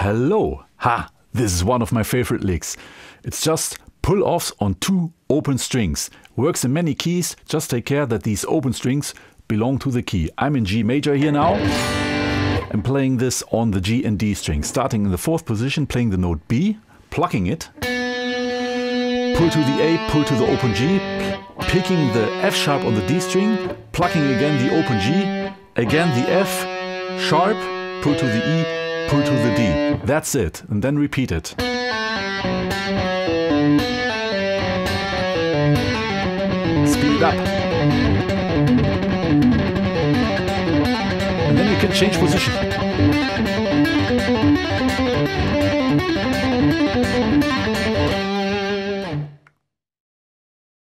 Hello! Ha! This is one of my favorite licks. It's just pull-offs on two open strings. Works in many keys, just take care that these open strings belong to the key. I'm in G major here now and playing this on the G and D string. Starting in the fourth position, playing the note B, plucking it, pull to the A, pull to the open G, picking the F sharp on the D string, plucking again the open G, again the F sharp, pull to the E, pull to the D. That's it, and then repeat it. Speed it up. Change position.